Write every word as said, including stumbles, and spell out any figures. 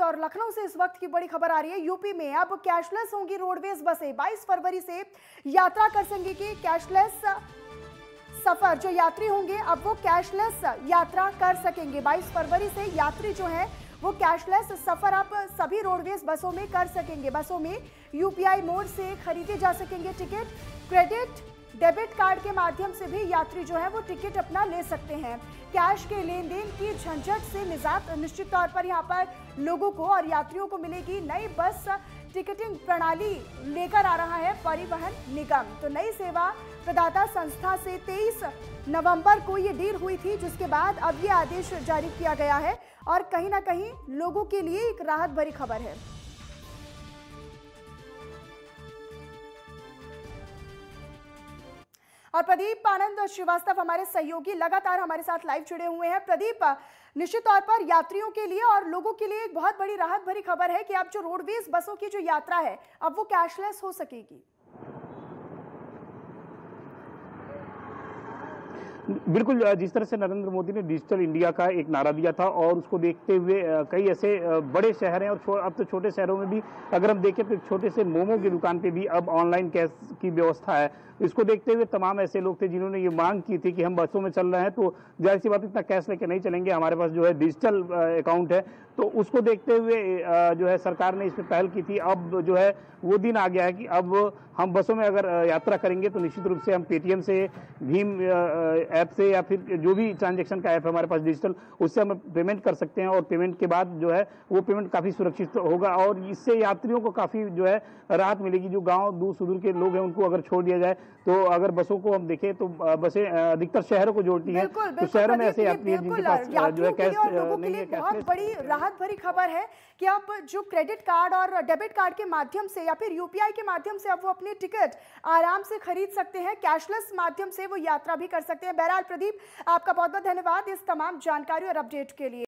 बात और लखनऊ से इस वक्त की बड़ी खबर आ रही है। यूपी में अब कैशलेस होंगी रोडवेज बसें। बाईस फरवरी से यात्रा कर सकेंगे कि कैशलेस सफर, जो यात्री होंगे अब वो कैशलेस यात्रा कर सकेंगे। बाईस फरवरी से यात्री जो है वो कैशलेस सफर आप सभी रोडवेज बसों में कर सकेंगे। बसों में यूपीआई मोड से खरीदे जा सकेंगे टिकट। क्रेडिट डेबिट कार्ड के माध्यम से भी यात्री जो है वो टिकट अपना ले सकते हैं। कैश के लेन देन की झंझट से निजात निश्चित तौर पर यहाँ पर लोगों को और यात्रियों को मिलेगी। नई बस टिकटिंग प्रणाली लेकर आ रहा है परिवहन निगम। तो नई सेवा प्रदाता संस्था से तेईस नवंबर को ये डील हुई थी, जिसके बाद अब ये आदेश जारी किया गया है और कहीं ना कहीं लोगों के लिए एक राहत भरी खबर है। और प्रदीप आनंद श्रीवास्तव हमारे सहयोगी लगातार हमारे साथ लाइव जुड़े हुए हैं। प्रदीप, निश्चित तौर पर यात्रियों के लिए और लोगों के लिए एक बहुत बड़ी राहत भरी खबर है कि अब जो रोडवेज बसों की जो यात्रा है अब वो कैशलेस हो सकेगी। बिल्कुल, जिस तरह से नरेंद्र मोदी ने डिजिटल इंडिया का एक नारा दिया था और उसको देखते हुए कई ऐसे बड़े शहर हैं और अब तो छोटे शहरों में भी अगर हम देखें तो छोटे से मोमो की दुकान पे भी अब ऑनलाइन कैश की व्यवस्था है। इसको देखते हुए तमाम ऐसे लोग थे जिन्होंने ये मांग की थी कि हम बसों में चल रहे हैं तो जाहिर सी बात इतना कैश लेके नहीं चलेंगे, हमारे पास जो है डिजिटल अकाउंट है। तो उसको देखते हुए जो है सरकार ने इस पर पहल की थी। अब जो है वो दिन आ गया है कि अब हम बसों में अगर यात्रा करेंगे तो निश्चित रूप से हम पे टी एम से, भीम ऐप से या फिर जो भी ट्रांजैक्शन का ऐप हमारे पास डिजिटल, उससे हम पेमेंट कर सकते हैं और पेमेंट के बाद जो है वो पेमेंट काफ़ी सुरक्षित होगा और इससे यात्रियों को काफ़ी जो है राहत मिलेगी। जो गाँव दूर सुदूर के लोग हैं उनको अगर छोड़ दिया जाए तो अगर बसों को हम देखें तो बसें अधिकतर शहरों को जोड़ती हैं, तो शहरों में ऐसे यात्री हैं जिनके पास जो है कैश नहीं है। बहुत बड़ी राहत भरी खबर है कि अब जो क्रेडिट कार्ड और डेबिट कार्ड के माध्यम से या फिर यूपीआई के माध्यम से अब वो अपने टिकट आराम से खरीद सकते हैं, कैशलेस माध्यम से वो यात्रा भी कर सकते हैं। बहरहाल प्रदीप, आपका बहुत बहुत धन्यवाद इस तमाम जानकारी और अपडेट के लिए।